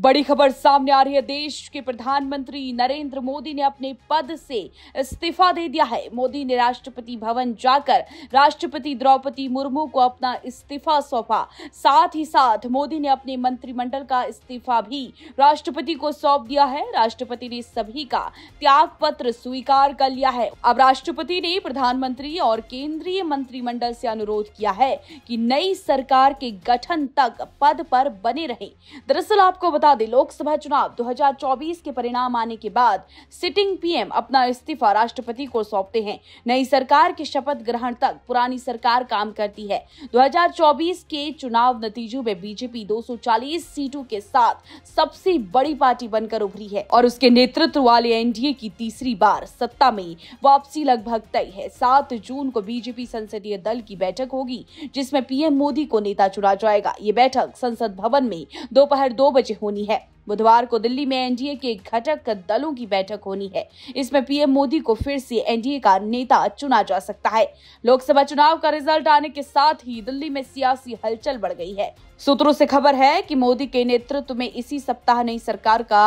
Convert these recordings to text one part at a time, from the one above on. बड़ी खबर सामने आ रही है। देश के प्रधानमंत्री नरेंद्र मोदी ने अपने पद से इस्तीफा दे दिया है। मोदी ने राष्ट्रपति भवन जाकर राष्ट्रपति द्रौपदी मुर्मू को अपना इस्तीफा सौंपा। साथ ही साथ मोदी ने अपने मंत्रिमंडल का इस्तीफा भी राष्ट्रपति को सौंप दिया है। राष्ट्रपति ने सभी का त्याग पत्र स्वीकार कर लिया है। अब राष्ट्रपति ने प्रधानमंत्री और केंद्रीय मंत्रिमंडल से अनुरोध किया है कि नई सरकार के गठन तक पद पर बने रहे। दरअसल आपको बता दें, लोकसभा चुनाव 2024 के परिणाम आने के बाद सिटिंग पीएम अपना इस्तीफा राष्ट्रपति को सौंपते हैं। नई सरकार के शपथ ग्रहण तक पुरानी सरकार काम करती है। 2024 के चुनाव नतीजों में बीजेपी 240 सीटों के साथ सबसे बड़ी पार्टी बनकर उभरी है और उसके नेतृत्व वाले एनडीए की तीसरी बार सत्ता में वापसी लगभग तय है। 7 जून को बीजेपी संसदीय दल की बैठक होगी, जिसमें पीएम मोदी को नेता चुना जाएगा। ये बैठक संसद भवन में दोपहर 2 बजे होनी है। बुधवार को दिल्ली में एनडीए के घटक दलों की बैठक होनी है। इसमें पीएम मोदी को फिर से एनडीए का नेता चुना जा सकता है। लोकसभा चुनाव का रिजल्ट आने के साथ ही दिल्ली में सियासी हलचल बढ़ गई है। सूत्रों से खबर है कि मोदी के नेतृत्व में इसी सप्ताह नई सरकार का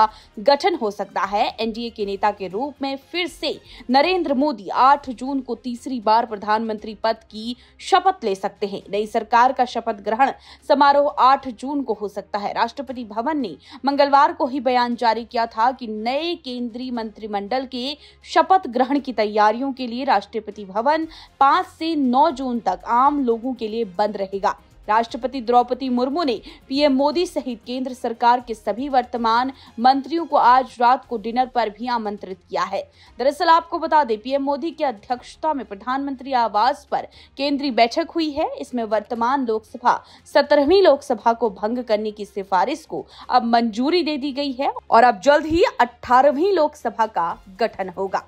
गठन हो सकता है। एनडीए के नेता के रूप में फिर से नरेंद्र मोदी 8 जून को तीसरी बार प्रधानमंत्री पद की शपथ ले सकते हैं। नई सरकार का शपथ ग्रहण समारोह 8 जून को हो सकता है। राष्ट्रपति भवन ने मंगलवार को ही बयान जारी किया था कि नए केंद्रीय मंत्रिमंडल के शपथ ग्रहण की तैयारियों के लिए राष्ट्रपति भवन 5 से 9 जून तक आम लोगों के लिए बंद रहेगा। राष्ट्रपति द्रौपदी मुर्मू ने पीएम मोदी सहित केंद्र सरकार के सभी वर्तमान मंत्रियों को आज रात को डिनर पर भी आमंत्रित किया है। दरअसल आपको बता दें, पीएम मोदी की अध्यक्षता में प्रधानमंत्री आवास पर केंद्रीय बैठक हुई है। इसमें वर्तमान लोकसभा 17वीं लोकसभा को भंग करने की सिफारिश को अब मंजूरी दे दी गई है और अब जल्द ही 18वीं लोकसभा का गठन होगा।